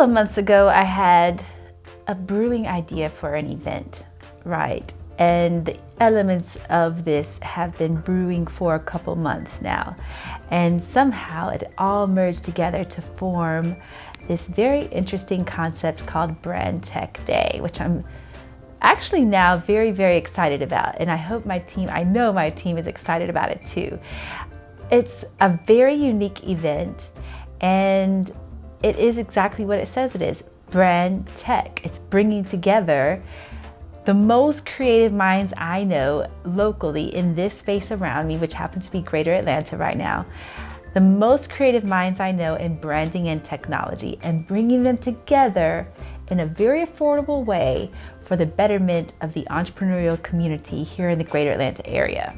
couple of months ago, I had a brewing idea for an event, right? And the elements of this have been brewing for a couple months now. And somehow it all merged together to form this very interesting concept called brandtechday, which I'm actually now very, very excited about. And I hope my team, I know my team is excited about it too. It's a very unique event and it is exactly what it says it is, brand tech. It's bringing together the most creative minds I know locally in this space around me, which happens to be Greater Atlanta right now. The most creative minds I know in branding and technology, and bringing them together in a very affordable way for the betterment of the entrepreneurial community here in the Greater Atlanta area.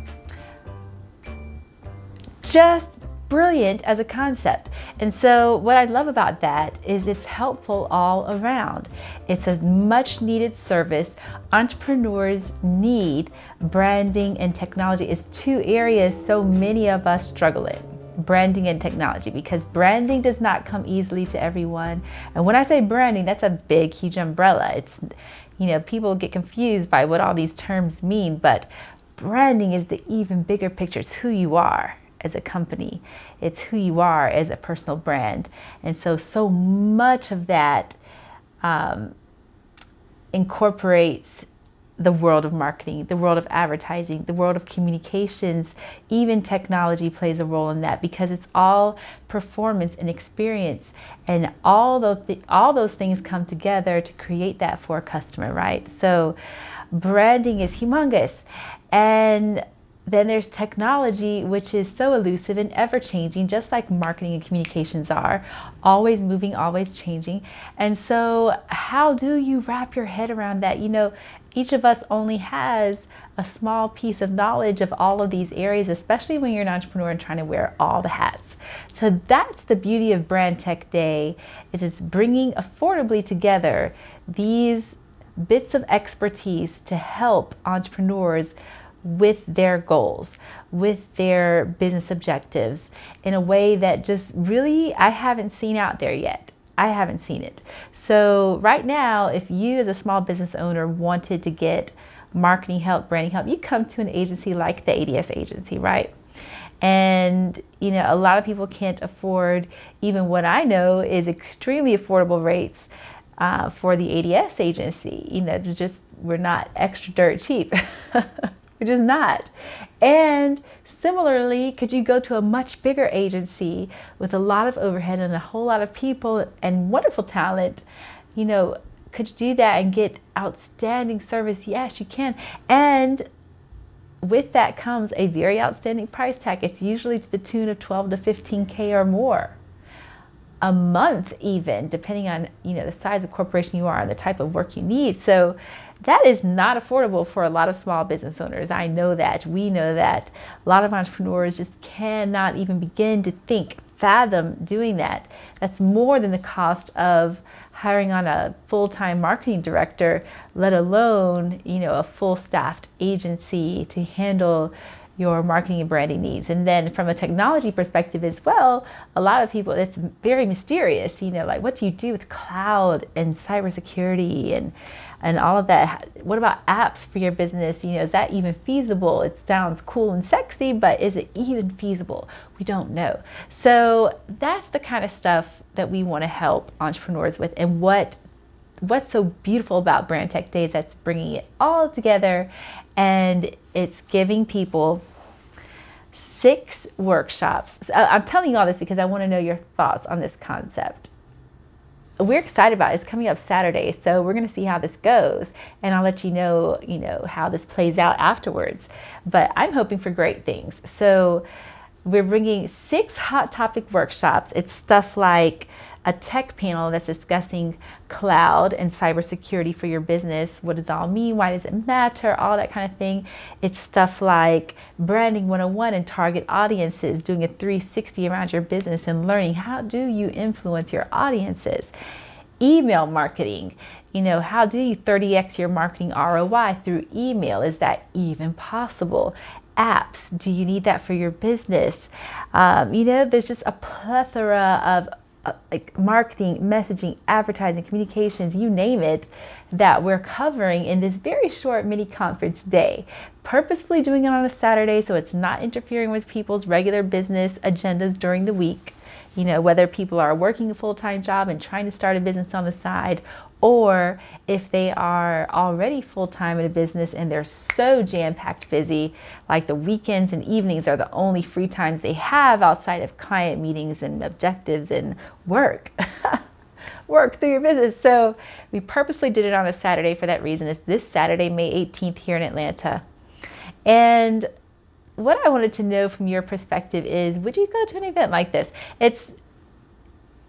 Just brilliant as a concept. And so what I love about that is it's helpful all around. It's a much needed service. Entrepreneurs need branding and technology. It's two areas so many of us struggle in, branding and technology, because branding does not come easily to everyone. And when I say branding, that's a big, huge umbrella. It's, you know, people get confused by what all these terms mean, but branding is the even bigger picture. It's who you are as a company. It's who you are as a personal brand. And so much of that incorporates the world of marketing, the world of advertising, the world of communications. Even technology plays a role in that, because it's all performance and experience, and all those things come together to create that for a customer, right? So branding is humongous. And then there's technology, which is so elusive and ever-changing, just like marketing and communications are, always moving, always changing. And so how do you wrap your head around that? You know, each of us only has a small piece of knowledge of all of these areas, especially when you're an entrepreneur and trying to wear all the hats. So that's the beauty of brandtechday, is it's bringing affordably together these bits of expertise to help entrepreneurs with their goals, with their business objectives, in a way that just really I haven't seen out there yet. I haven't seen it. So right now, if you as a small business owner wanted to get marketing help, branding help, you come to an agency like the ADS Agency, right? And you know, a lot of people can't afford even what I know is extremely affordable rates for the ADS Agency. You know, just we're not extra dirt cheap. It is not. And similarly, could you go to a much bigger agency with a lot of overhead and a whole lot of people and wonderful talent? You know, could you do that and get outstanding service? Yes, you can. And with that comes a very outstanding price tag. It's usually to the tune of 12 to 15K or more a month, even, depending on, you know, the size of corporation you are and the type of work you need. So that is not affordable for a lot of small business owners. I know that, we know that. A lot of entrepreneurs just cannot even begin to think, fathom doing that. That's more than the cost of hiring on a full-time marketing director, let alone, you know, a full-staffed agency to handle your marketing and branding needs. And then from a technology perspective as well, a lot of people, it's very mysterious, you know, like what do you do with cloud and cybersecurity and all of that? What about apps for your business? You know, is that even feasible? It sounds cool and sexy, but is it even feasible? We don't know. So that's the kind of stuff that we want to help entrepreneurs with. And what's so beautiful about brandtechday is that's bringing it all together, and it's giving people 6 workshops. I'm telling you all this because I want to know your thoughts on this concept. We're excited about it. It's coming up Saturday, so we're going to see how this goes, and I'll let you know, how this plays out afterwards. But I'm hoping for great things. So we're bringing 6 hot topic workshops. It's stuff like a tech panel that's discussing cloud and cybersecurity for your business. What does it all mean? Why does it matter? All that kind of thing. It's stuff like branding 101 and target audiences, doing a 360 around your business and learning how do you influence your audiences. Email marketing. You know, how do you 30x your marketing ROI through email? Is that even possible? Apps. Do you need that for your business? You know, there's just a plethora of like marketing, messaging, advertising, communications, you name it, that we're covering in this very short mini conference day. Purposefully doing it on a Saturday so it's not interfering with people's regular business agendas during the week. You know, whether people are working a full-time job and trying to start a business on the side, or if they are already full-time in a business and they're so jam-packed busy, like the weekends and evenings are the only free times they have outside of client meetings and objectives and work. Work through your business. So we purposely did it on a Saturday for that reason. It's this Saturday, May 18th here in Atlanta. And what I wanted to know from your perspective is, would you go to an event like this?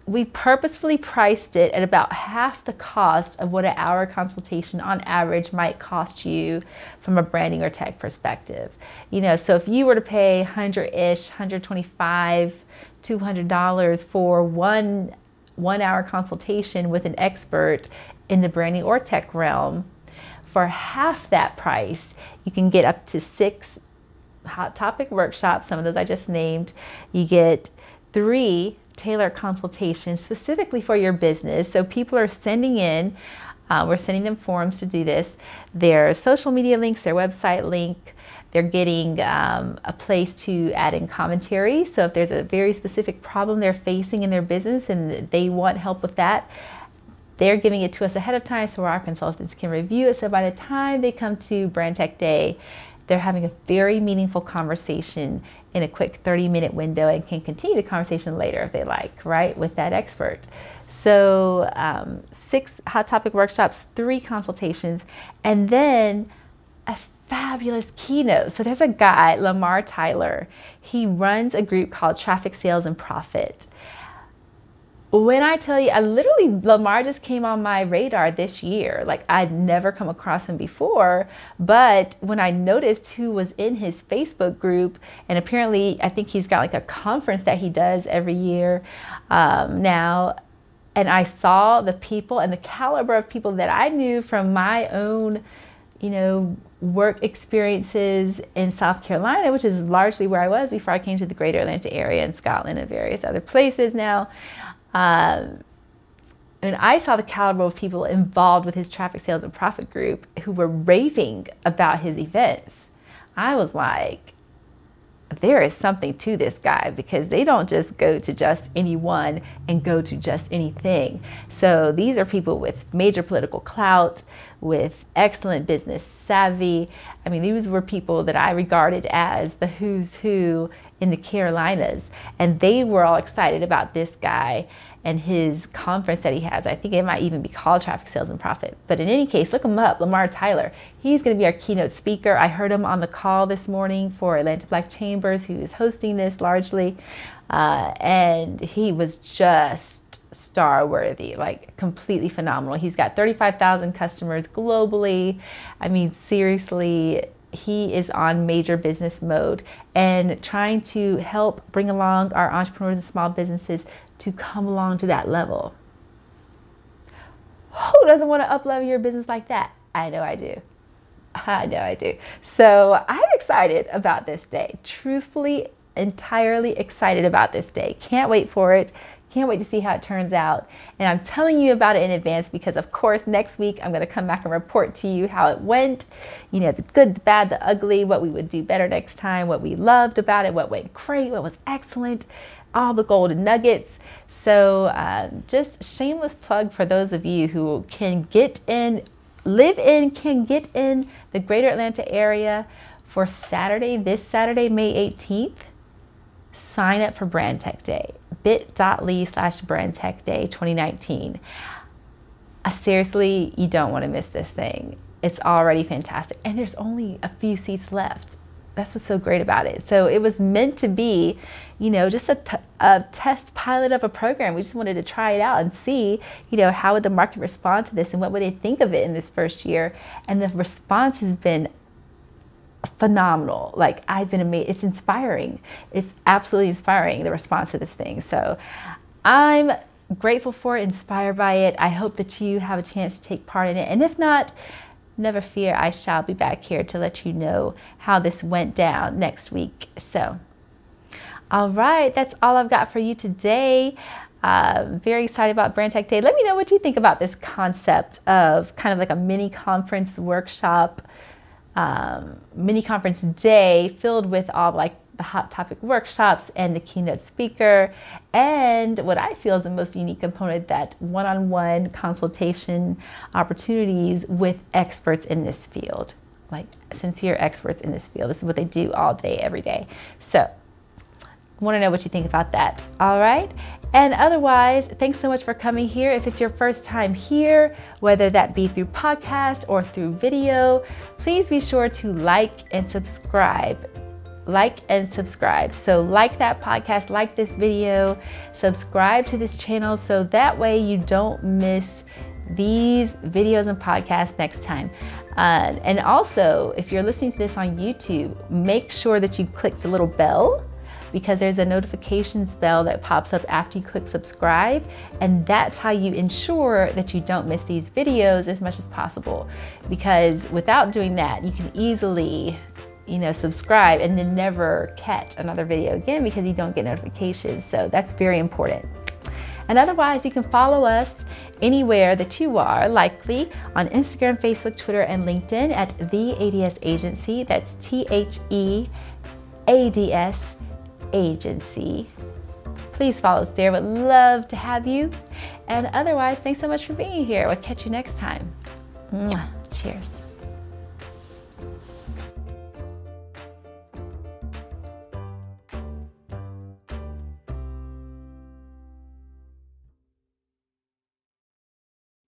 We purposefully priced it at about half the cost of what an hour consultation on average might cost you from a branding or tech perspective. You know, so if you were to pay $100-ish, $125, $200 for one hour consultation with an expert in the branding or tech realm, for half that price, you can get up to 6 hot topic workshops, some of those I just named. You get 3 tailored consultations specifically for your business. So people are sending in, we're sending them forms to do this, their social media links, their website link. They're getting a place to add in commentary. So if there's a very specific problem they're facing in their business and they want help with that, they're giving it to us ahead of time so our consultants can review it. So by the time they come to Brand Tech Day, they're having a very meaningful conversation in a quick 30-minute window and can continue the conversation later if they like, right, with that expert. So 6 hot topic workshops, 3 consultations, and then a fabulous keynote. So there's a guy, Lamar Tyler. He runs a group called Traffic Sales and Profit. When I tell you, Lamar just came on my radar this year. Like, I'd never come across him before, but when I noticed who was in his Facebook group, and apparently I think he's got like a conference that he does every year now, and I saw the people and the caliber of people that I knew from my own, you know, work experiences in South Carolina, which is largely where I was before I came to the greater Atlanta area and Scotland and various other places now. And I saw the caliber of people involved with his Traffic Sales and Profit group who were raving about his events. I was like, there is something to this guy, because they don't just go to just anyone and go to just anything. So these are people with major political clout, with excellent business savvy. I mean, these were people that I regarded as the who's who in the Carolinas, and they were all excited about this guy and his conference that he has. I think it might even be called Traffic Sales and Profit, but in any case, look him up, Lamar Tyler. He's going to be our keynote speaker. I heard him on the call this morning for Atlanta Black Chambers, who is hosting this largely, and he was just star-worthy, like completely phenomenal. He's got 35,000 customers globally. I mean, seriously, he is on major business mode and trying to help bring along our entrepreneurs and small businesses to come along to that level. Who doesn't want to up-level your business like that? I know I do. I know I do. So I'm excited about this day. Truthfully, entirely excited about this day. Can't wait for it. Can't wait to see how it turns out. And I'm telling you about it in advance because, of course, next week I'm going to come back and report to you how it went. You know, the good, the bad, the ugly, what we would do better next time, what we loved about it, what went great, what was excellent, all the golden nuggets. So just shameless plug for those of you who can get in, live in, can get in the greater Atlanta area for Saturday, this Saturday, May 18th. Sign up for Brand Tech Day. bit.ly/brandtechday2019. Seriously, you don't want to miss this thing. It's already fantastic. And there's only a few seats left. That's what's so great about it. So it was meant to be, you know, just a test pilot of a program. We just wanted to try it out and see, you know, how would the market respond to this and what would they think of it in this first year. And the response has been phenomenal. Like, I've been amazed. It's inspiring. It's absolutely inspiring, the response to this thing. So I'm grateful for it, inspired by it. I hope that you have a chance to take part in it. And if not, never fear, I shall be back here to let you know how this went down next week. So, all right, that's all I've got for you today. Very excited about Brand Tech Day. Let me know what you think about this concept of kind of like a mini conference workshop, mini conference day filled with all like the hot topic workshops and the keynote speaker, and what I feel is the most unique component, that one-on-one consultation opportunities with experts in this field, like sincere experts in this field. This is what they do all day, every day. So I want to know what you think about that. All right. And otherwise, thanks so much for coming here. If it's your first time here, whether that be through podcast or through video, please be sure to like and subscribe. So like that podcast, like this video, subscribe to this channel, so that way you don't miss these videos and podcasts next time. And also, if you're listening to this on YouTube, make sure that you click the little bell, because there's a notifications bell that pops up after you click subscribe, and that's how you ensure that you don't miss these videos as much as possible. Because without doing that, you can easily, you know, subscribe and then never catch another video again because you don't get notifications. So that's very important. And otherwise, you can follow us anywhere that you are, likely on Instagram, Facebook, Twitter, and LinkedIn at The ADS Agency. That's THEADS Agency. Please follow us there. Would love to have you. And otherwise, thanks so much for being here. We'll catch you next time. Mwah. Cheers.